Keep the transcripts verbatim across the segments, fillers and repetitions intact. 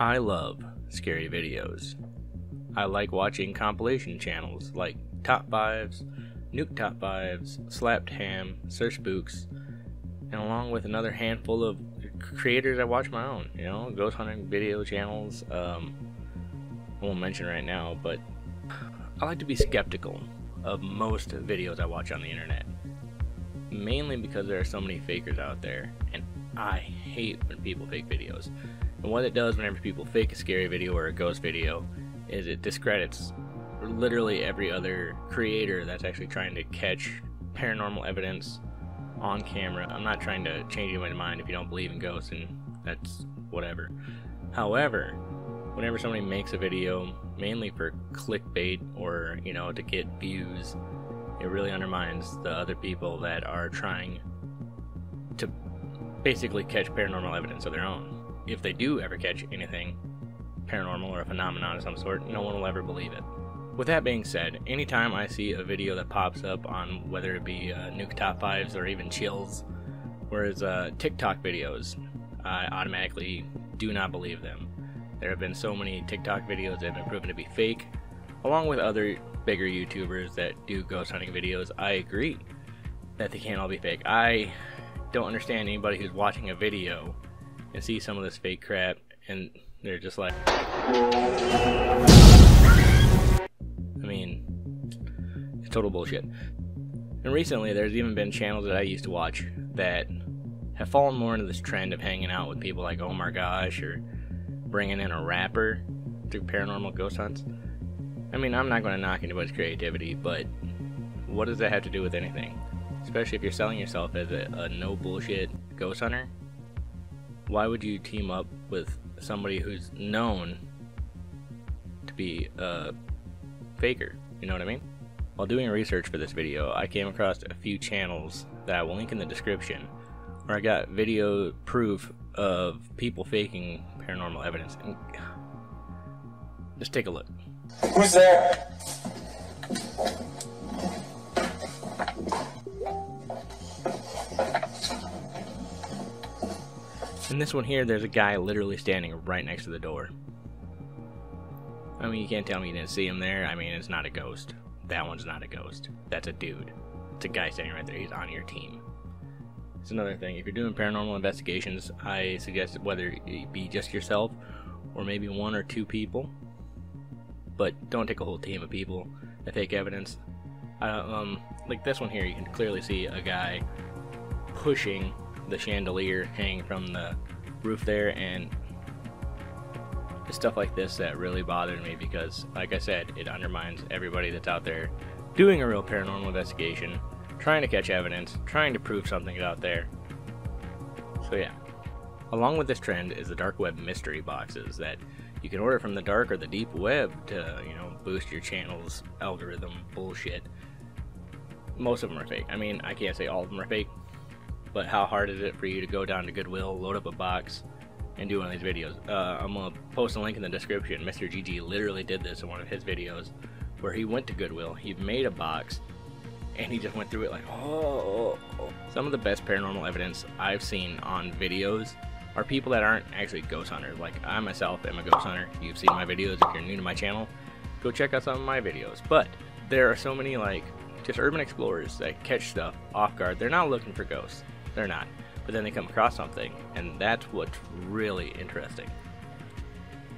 I love scary videos. I like watching compilation channels like Top fives, Nuke Top fives, Slapped Ham, Sir Spooks, and along with another handful of creators I watch my own, you know, ghost hunting video channels. Um, I won't mention right now, but I like to be skeptical of most videos I watch on the internet, mainly because there are so many fakers out there, and I hate when people fake videos. And what it does whenever people fake a scary video or a ghost video is it discredits literally every other creator that's actually trying to catch paranormal evidence on camera. I'm not trying to change anyone's mind if you don't believe in ghosts, and that's whatever. However, whenever somebody makes a video mainly for clickbait or, you know, to get views, it really undermines the other people that are trying to basically catch paranormal evidence of their own. If they do ever catch anything paranormal or a phenomenon of some sort, no one will ever believe it. With that being said, anytime I see a video that pops up on whether it be uh, Nuke Top fives or even Chills, whereas uh, TikTok videos, I automatically do not believe them. There have been so many TikTok videos that have been proven to be fake, along with other bigger YouTubers that do ghost hunting videos. I agree that they can't all be fake. I don't understand anybody who's watching a video and sees some of this fake crap and they're just like... I mean, it's total bullshit. And recently, there's even been channels that I used to watch that have fallen more into this trend of hanging out with people like Oh My Gosh or bringing in a rapper through paranormal ghost hunts. I mean, I'm not going to knock anybody's creativity, but what does that have to do with anything? Especially if you're selling yourself as a, a no-bullshit ghost hunter. Why would you team up with somebody who's known to be a faker, you know what I mean? While doing research for this video, I came across a few channels that I will link in the description where I got video proof of people faking paranormal evidence. And just take a look. Who's there? In this one here, there's a guy literally standing right next to the door. I mean, you can't tell me you didn't see him there. I mean, it's not a ghost. That one's not a ghost. That's a dude. It's a guy standing right there. He's on your team. It's another thing. If you're doing paranormal investigations, I suggest whether it be just yourself or maybe one or two people. But don't take a whole team of people that fake evidence. Uh, um, like this one here, you can clearly see a guy pushing the chandelier hanging from the roof there, and stuff like this that really bothered me because, like I said, it undermines everybody that's out there doing a real paranormal investigation, trying to catch evidence, trying to prove something out there. So yeah. Along with this trend is the dark web mystery boxes that you can order from the dark or the deep web to, you know, boost your channel's algorithm bullshit. Most of them are fake. I mean, I can't say all of them are fake, but how hard is it for you to go down to Goodwill, load up a box, and do one of these videos? Uh, I'm going to post a link in the description. Mister G G literally did this in one of his videos where he went to Goodwill, he made a box, and he just went through it like, oh. Some of the best paranormal evidence I've seen on videos are people that aren't actually ghost hunters. Like, I myself am a ghost hunter. You've seen my videos. If you're new to my channel, go check out some of my videos. But there are so many, like, just urban explorers that catch stuff off guard. They're not looking for ghosts. They're not. But then they come across something, and that's what's really interesting.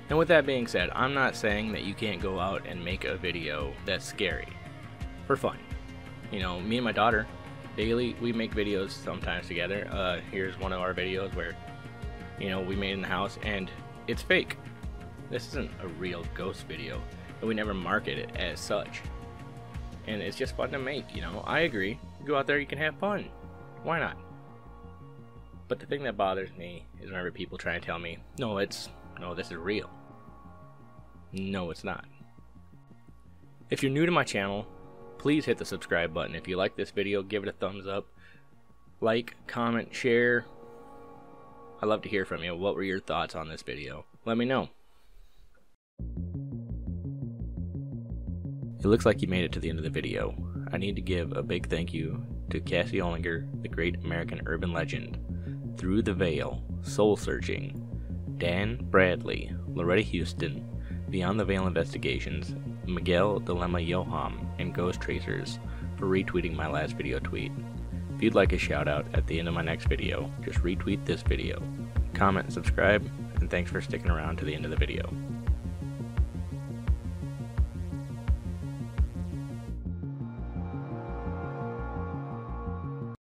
And with that being said, I'm not saying that you can't go out and make a video that's scary for fun. You know, me and my daughter daily, we make videos sometimes together. Uh, here's one of our videos where, you know, we made in the house, and it's fake. This isn't a real ghost video, and we never market it as such. And it's just fun to make, you know. I agree. Go out there, you can have fun. Why not? But the thing that bothers me is whenever people try and tell me, no, it's, no, this is real. No, it's not. If you're new to my channel, please hit the subscribe button. If you like this video, give it a thumbs up. Like, comment, share. I'd love to hear from you. What were your thoughts on this video? Let me know. It looks like you made it to the end of the video. I need to give a big thank you to Casey Hollinger, the great American urban legend, Through the Veil, Soul Searching, Dan Bradley, Loretta Houston, Beyond the Veil Investigations, Miguel Dilemma Yoham, and Ghost Tracers for retweeting my last video tweet. If you'd like a shout out at the end of my next video, just retweet this video. Comment, subscribe, and thanks for sticking around to the end of the video.